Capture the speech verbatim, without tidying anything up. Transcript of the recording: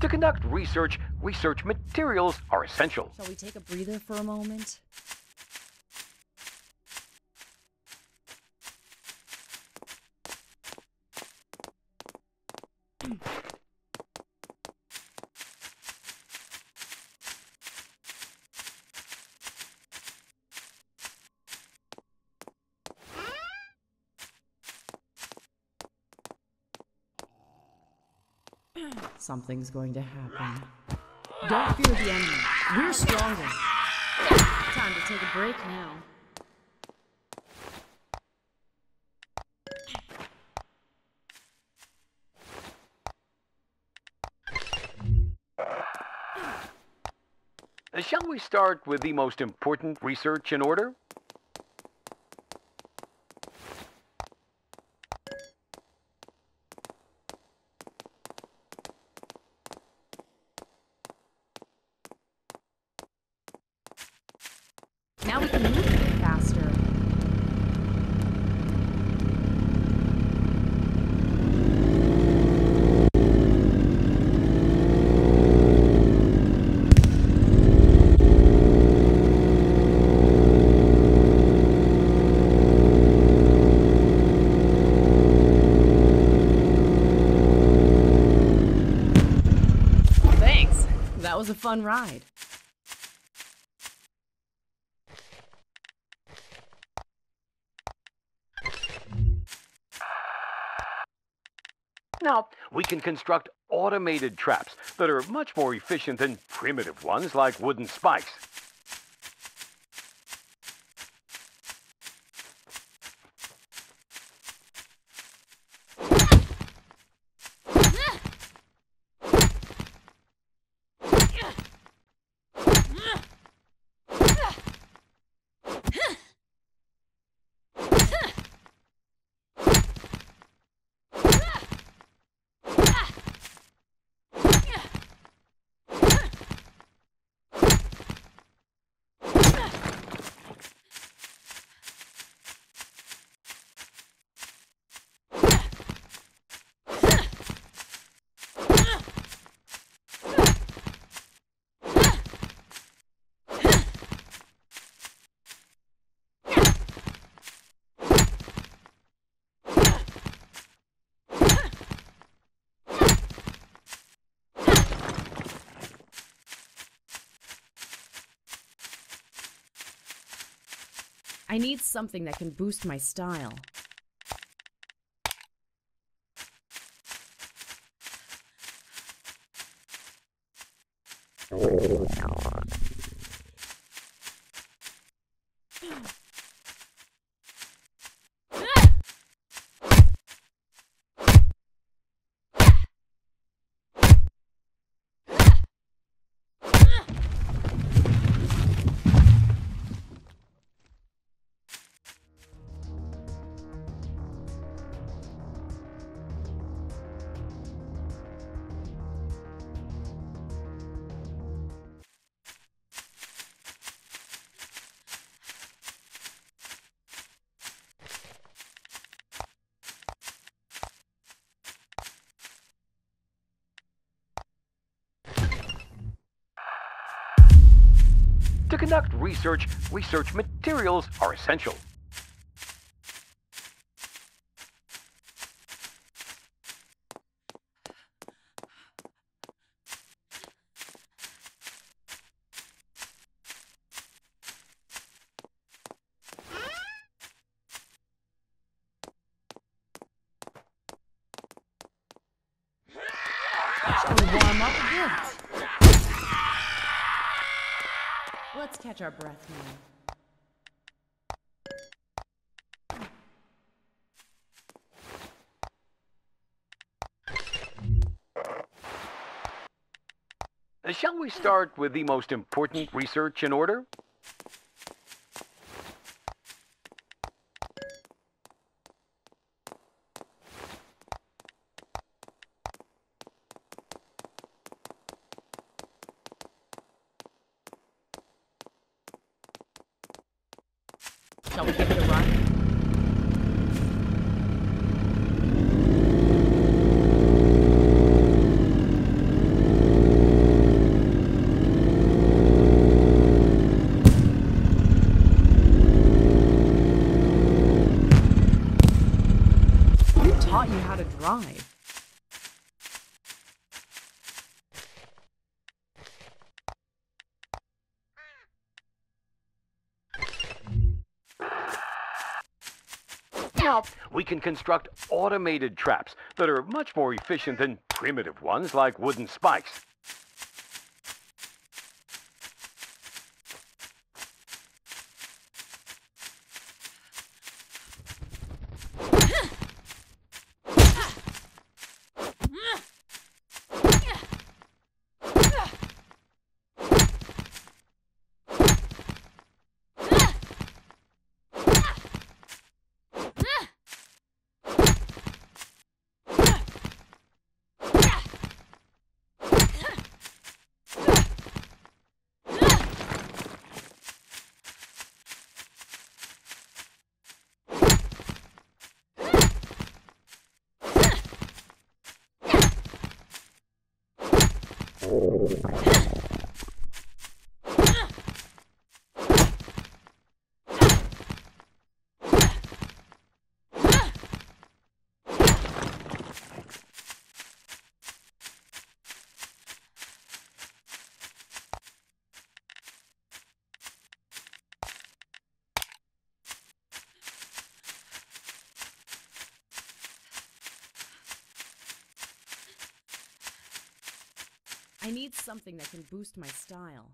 To conduct research, research materials are essential. Shall we take a breather for a moment? Something's going to happen. Don't fear the enemy. We're stronger. Time to take a break now. Shall we start with the most important research in order? Now we can move a bit faster. Thanks. That was a fun ride. Now, we can construct automated traps that are much more efficient than primitive ones like wooden spikes. I need something that can boost my style. To conduct research, research materials are essential. Shall we warm up a bit? Let's catch our breath now. Shall we start with the most important research in order? Shall we give it a run? help. We can construct automated traps that are much more efficient than primitive ones like wooden spikes. I need something that can boost my style.